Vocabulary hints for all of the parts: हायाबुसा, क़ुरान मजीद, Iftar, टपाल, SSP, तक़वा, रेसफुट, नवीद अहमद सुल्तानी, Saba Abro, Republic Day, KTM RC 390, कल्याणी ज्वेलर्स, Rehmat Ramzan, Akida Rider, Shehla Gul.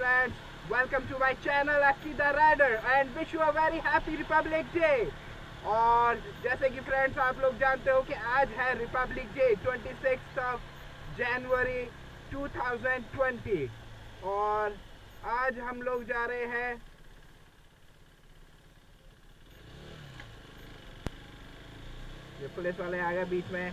friends, welcome to my channel Akida Rider and wish you a very happy Republic Day. और जैसे कि friends आप लोग जानते हो कि आज है रिपब्लिक डे 26 जनवरी 2020 और आज हम लोग जा रहे हैं ये पुलिस वाले आ गए बीच में।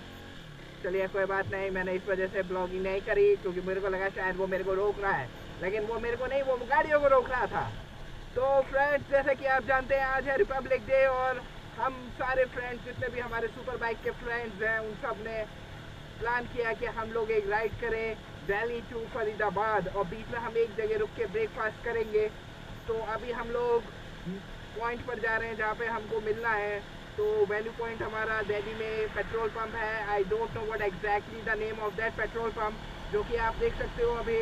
चलिए कोई बात नहीं, मैंने इस वजह से ब्लॉगिंग नहीं करी क्योंकि मेरे को लगा शायद वो मेरे को रोक रहा है, लेकिन वो मेरे को नहीं, वो गाड़ियों को रोक रहा था। तो फ्रेंड्स जैसे कि आप जानते हैं आज है रिपब्लिक डे और हम सारे फ्रेंड्स जितने भी हमारे सुपर बाइक के फ्रेंड्स हैं उन सब ने प्लान किया कि हम लोग एक राइड करें दिल्ली टू फरीदाबाद और बीच में हम एक जगह रुक के ब्रेकफास्ट करेंगे। तो अभी हम लोग पॉइंट पर जा रहे हैं जहाँ पे हमको मिलना है। तो वैल्यू पॉइंट हमारा दिल्ली में पेट्रोल पंप है। I don't know what exactly the name of that petrol pump, जो कि आप देख सकते हो अभी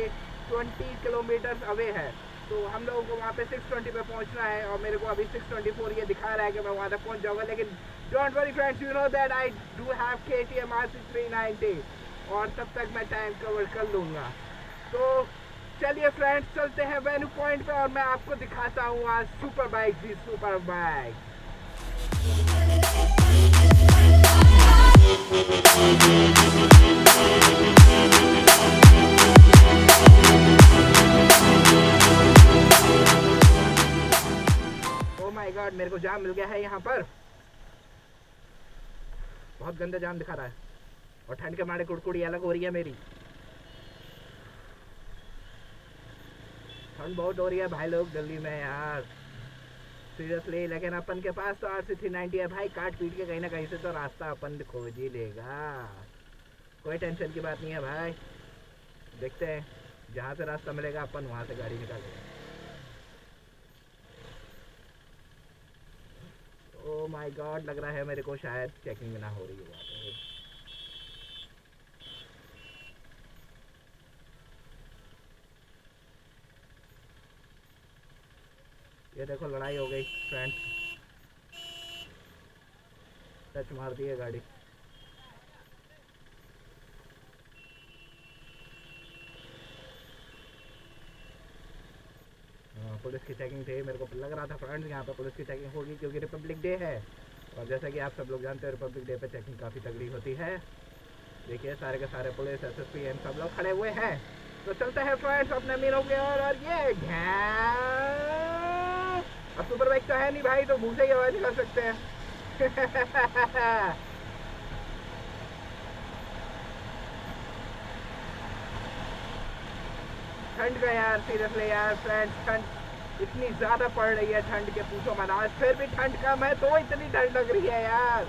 20 किलोमीटर्स अवे है। तो हम लोगों को वहाँ पे 620 पे पहुँचना है और मेरे को अभी 624 ये दिखा रहा है कि मैं वहाँ तक पहुँच जाऊँगा, लेकिन don't worry friends, you know that I do have KTM RC 390 और तब तक मैं टाइम कवर कर लूँगा। तो चलिए फ्रेंड्स चलते हैं वेन्यू पॉइंट पे और मैं आपको दिखाता हूँ आज सुपर बाइक जी super bike. Oh my God, मेरे को जाम मिल गया है यहाँ पर, बहुत गंदा जाम दिखा रहा है और ठंड के मारे कुड़कुड़ी अलग हो रही है मेरी। ठंड बहुत हो रही है भाई लोग दिल्ली में यार, सीरियसली। लेकिन अपन के पास तो RC 390 है भाई, काट पीट के कहीं ना कहीं से तो रास्ता अपन खोज ही लेगा, कोई टेंशन की बात नहीं है भाई। देखते हैं जहाँ से रास्ता मिलेगा अपन वहाँ से गाड़ी निकालेंगे। ओ माय गॉड, लग रहा है मेरे को शायद चेकिंग ना हो रही है वहाँ पे। ये देखो लड़ाई हो गई फ्रेंड, टच मार दी है गाड़ी। पुलिस की चेकिंग थी, मेरे को लग रहा था फ्रेंड्स यहाँ पे पुलिस की चेकिंग होगी क्योंकि रिपब्लिक डे है और जैसा कि आप सब लोग जानते हैं रिपब्लिक डे पे चेकिंग काफ़ी तगड़ी होती है। देखिए सारे के सारे पुलिस SSP एम सब लोग खड़े हुए हैं। तो चलते हैं फ्रेंड्स अपने मीनों के और ये अब सुपर बाइक तो है नहीं भाई, तो भूसे ही आवाज कर सकते हैं। ठंड का यार, सीरियसली यार फ्रेंड्स, ठंड इतनी ज्यादा पड़ रही है, ठंड के पूछो मत। आज फिर भी ठंड कम है तो इतनी ठंड लग रही है यार,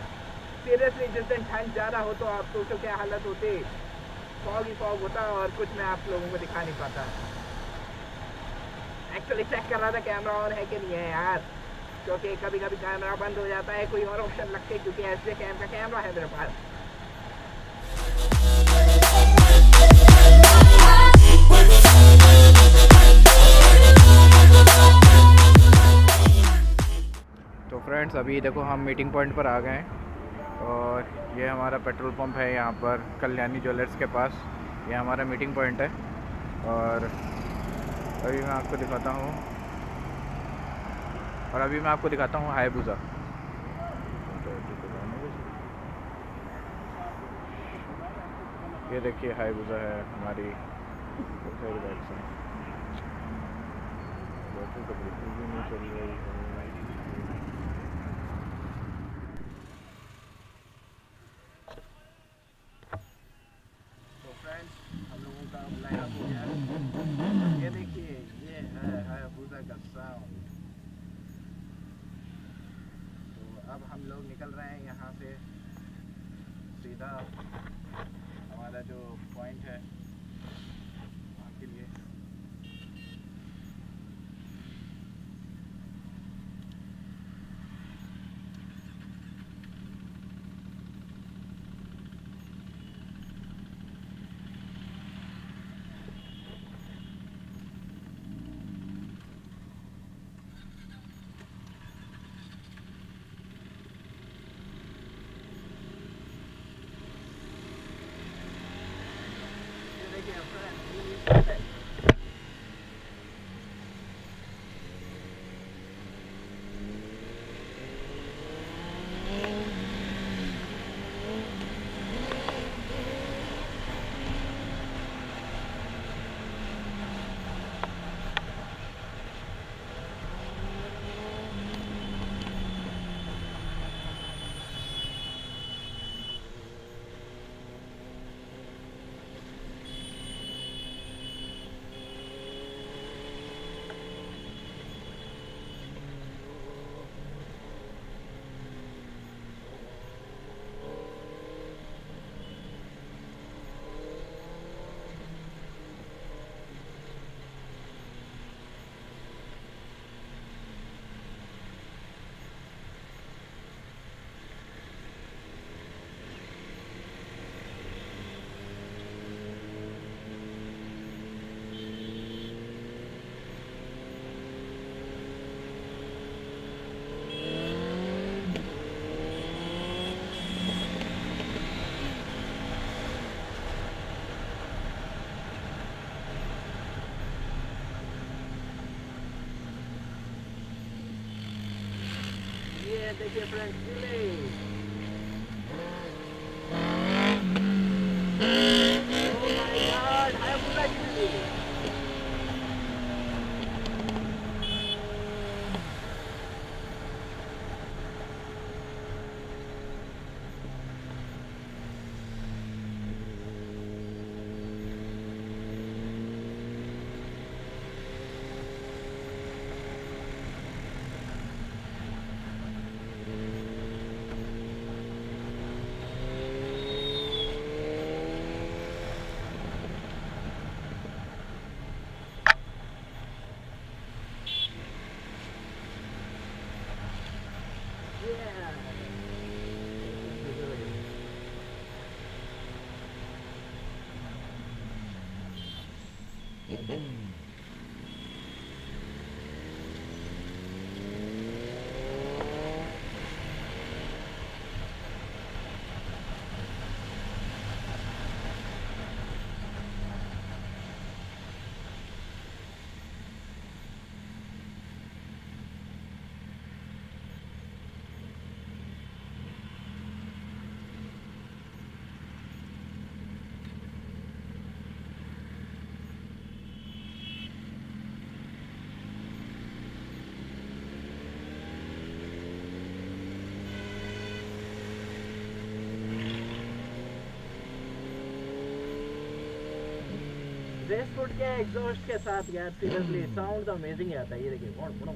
सीरियसली। जिस दिन ठंड ज्यादा हो तो आप सोचो क्या हालत होती, फॉग ही फॉग होता और कुछ मैं आप लोगों को दिखा नहीं पाता। एक्चुअली चेक कर रहा था कैमरा ऑन है कि नहीं है यार, क्योंकि कभी कभी कैमरा बंद हो जाता है, कोई और ऑप्शन लगते हैं क्योंकि ऐसे कैम का कैमरा है मेरे पास। तो फ्रेंड्स अभी देखो हम मीटिंग पॉइंट पर आ गए और ये हमारा पेट्रोल पंप है यहाँ पर कल्याणी ज्वेलर्स के पास, ये हमारा मीटिंग पॉइंट है। और अभी मैं आपको दिखाता हूँ हायाबुसा। ये देखिए हायाबुसा है हमारी। तो फ्रेंड्स हम लोगों का लाइनअप हो गया है, ये देखिए ये है हायाबुसा का साउंड। तो अब हम लोग निकल रहे हैं यहाँ से सीधा हमारा जो पॉइंट है वहाँ के लिए। at the different relays. Oh my God, I would like to do this. रेसफुट के एग्जॉस्ट के साथ यार सीरियसली साउंड अमेजिंग आता है। ये देखिए बहुत बड़ा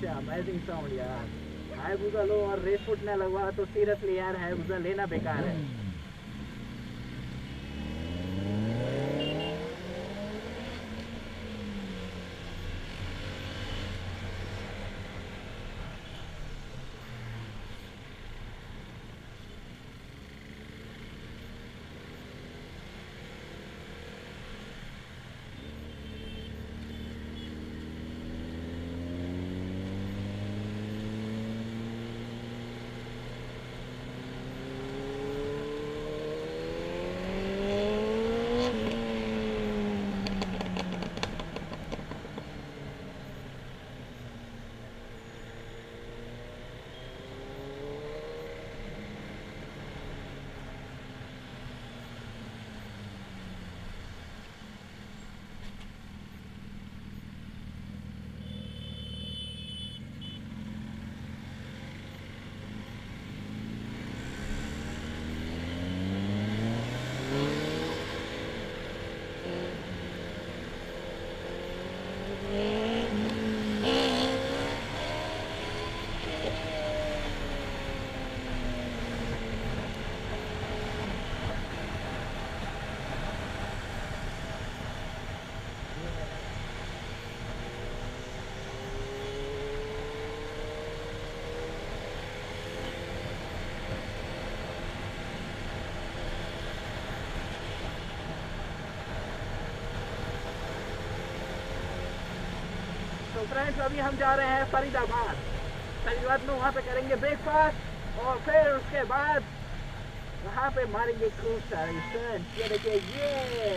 तो अमेजिंग साउंड यार। हायाबुसा लो और रेसफुट ना लगवा तो सीरियसली यार हायाबुसा लेना बेकार है। फ्रेंड्स अभी हम जा रहे हैं फरीदाबाद में, वहाँ पे करेंगे ब्रेकफास्ट और फिर उसके बाद वहाँ पे मारेंगे खूब सारी सर्च। ये देखिए ये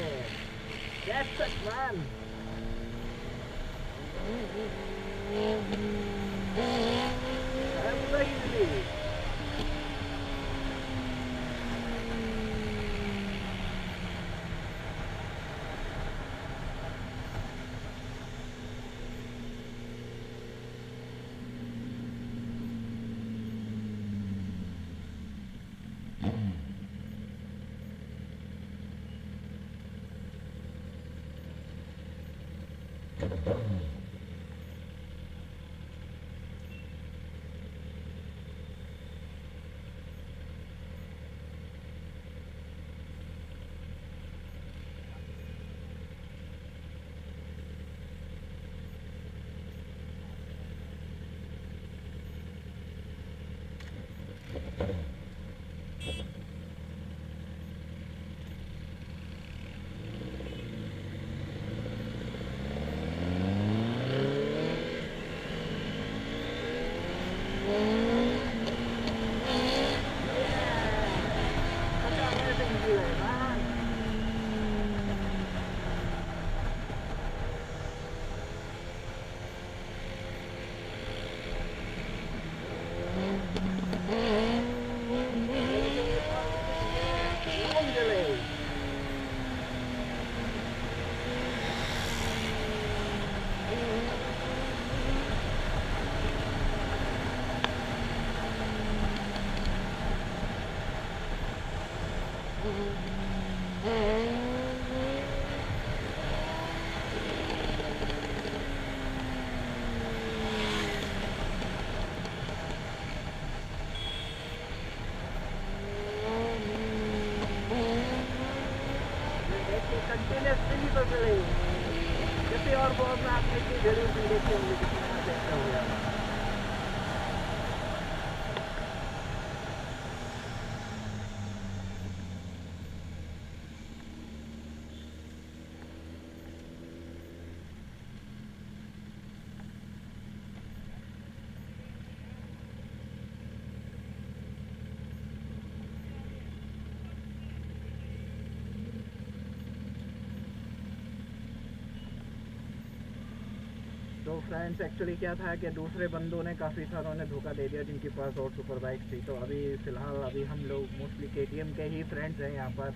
तो फ्रेंड्स एक्चुअली क्या था कि दूसरे बंदों ने काफ़ी सारों ने धोखा दे दिया जिनके पास और सुपर बाइक थी। तो अभी फ़िलहाल अभी हम लोग मोस्टली KTM के ही फ्रेंड्स हैं यहाँ पर,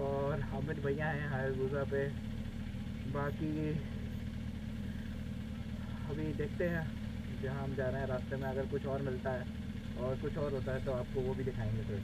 और हामिद भैया हैं हायाबुसा पे। बाकी अभी देखते हैं जहाँ हम जा रहे हैं रास्ते में अगर कुछ और मिलता है और कुछ और होता है तो आपको वो भी दिखाएँगे।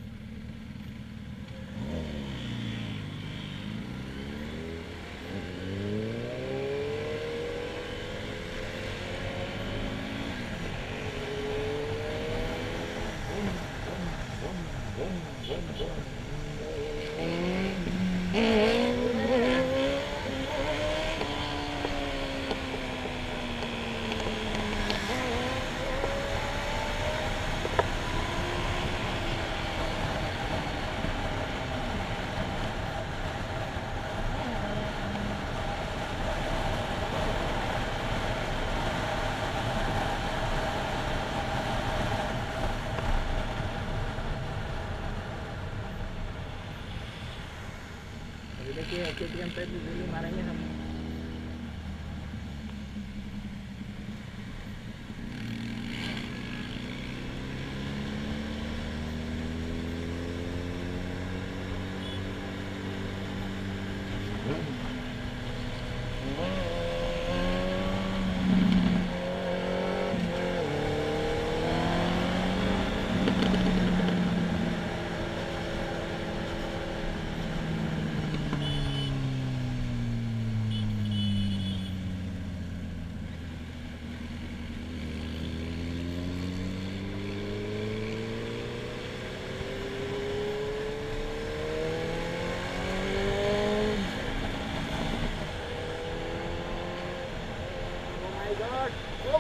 फिर देखिए KTM पे भी गोली मारेंगे हम।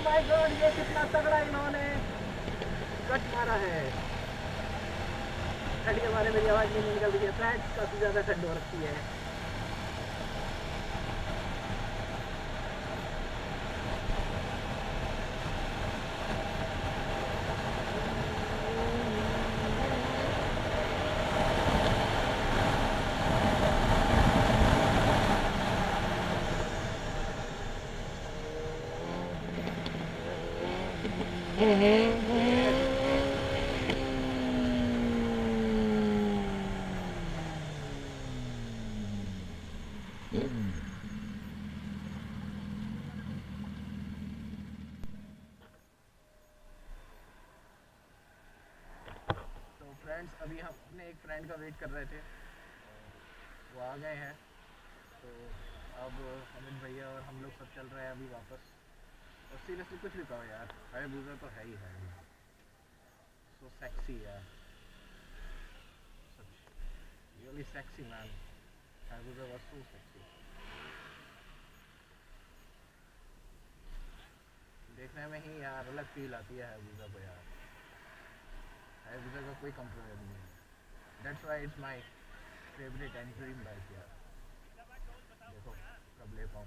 माय गॉड ये कितना तगड़ा इन्होंने कट मारा है। ठंड के बारे में मेरी आवाज़ नहीं निकल रही है फ्रेंड्स, काफ़ी ज़्यादा ठंड हो रखी है। अभी हम अपने एक फ्रेंड का वेट कर रहे थे, वो आ गए हैं। तो अब अमित भैया और हम लोग सब चल रहे हैं अभी वापस। और सीरियसली कुछ भी कहो यार, हायाबुसा तो है ही है, सो सेक्सी यार, such really sexy man, हायाबुसा was so sexy. देखने में ही यार अलग फील आती है हायाबुसा को यार, हायाबुसा का कोई कंपेयर नहीं है। That's why it's my favourite and dream bike यार। देखो कब ले पाऊँ।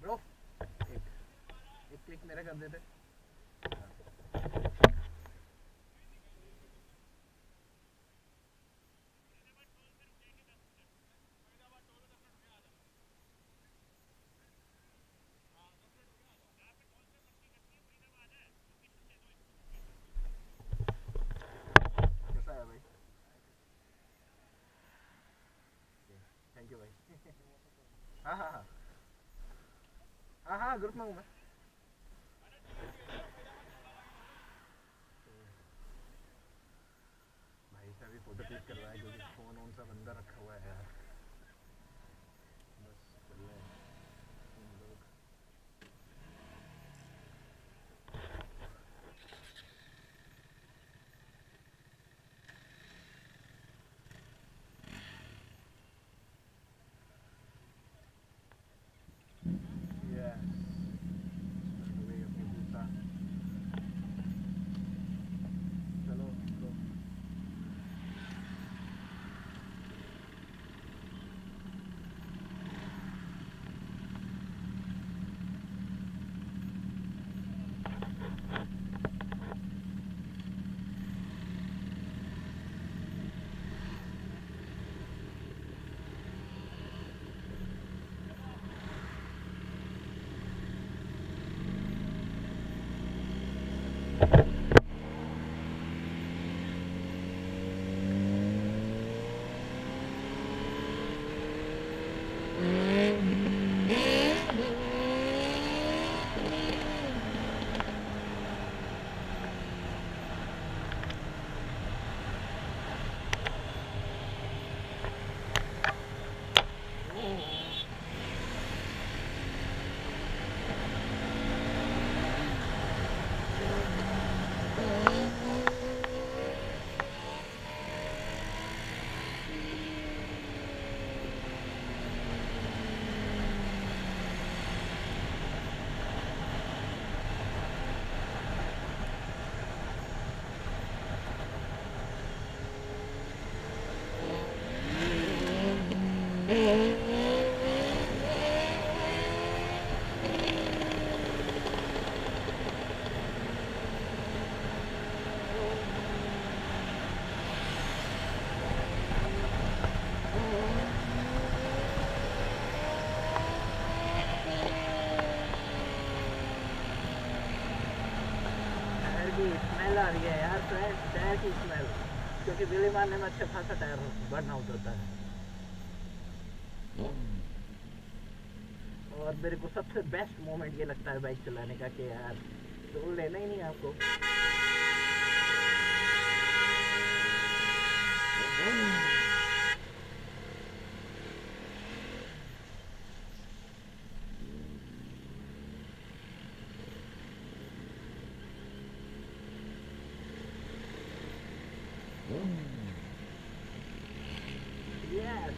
ब्रो एक क्लिक मेरा कर देते। हाँ, ग्रुप में हूँ मैं। भाई साहब ये फोटो क्लिक कर रहा है क्योंकि फोन ऑन सा बंदा रखा हुआ है यार। बस चल रहे हैं हम लोग। मज़ा आ गया यार। टायर की स्मेल, क्योंकि बिल्ली मारने में अच्छा खासा टायर बर्न आउट होता है। और मेरे को सबसे बेस्ट मोमेंट ये लगता है बाइक चलाने का कि यार तो लेना ही नहीं आपको। Yes.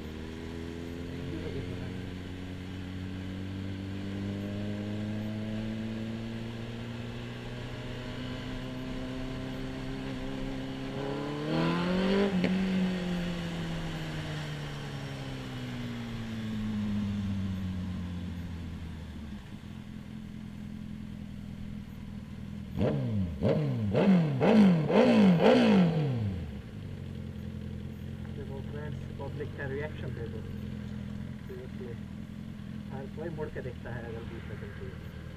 पब्लिक का रिएक्शन देखो, हर कोई मुड़ के देखता है अगर बीच में चलती है।